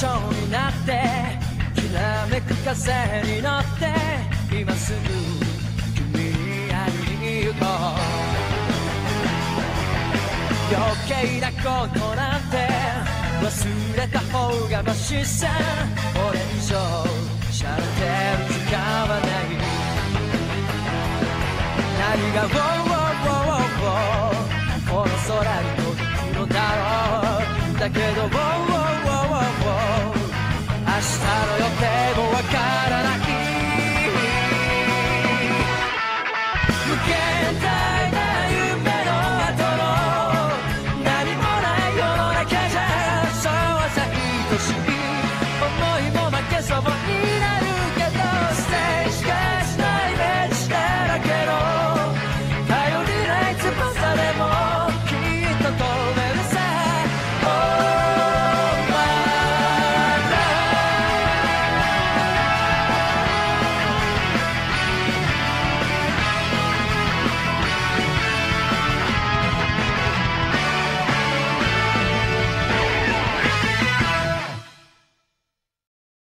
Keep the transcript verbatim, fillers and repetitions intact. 蝶になってきらめく風に乗って今すぐ君に会いに行こう。余計なことなんて忘れた方がマシさ。俺以上シャレてる使わない何がウォーウォーウォーウォーこの空に届くのだろう。だけど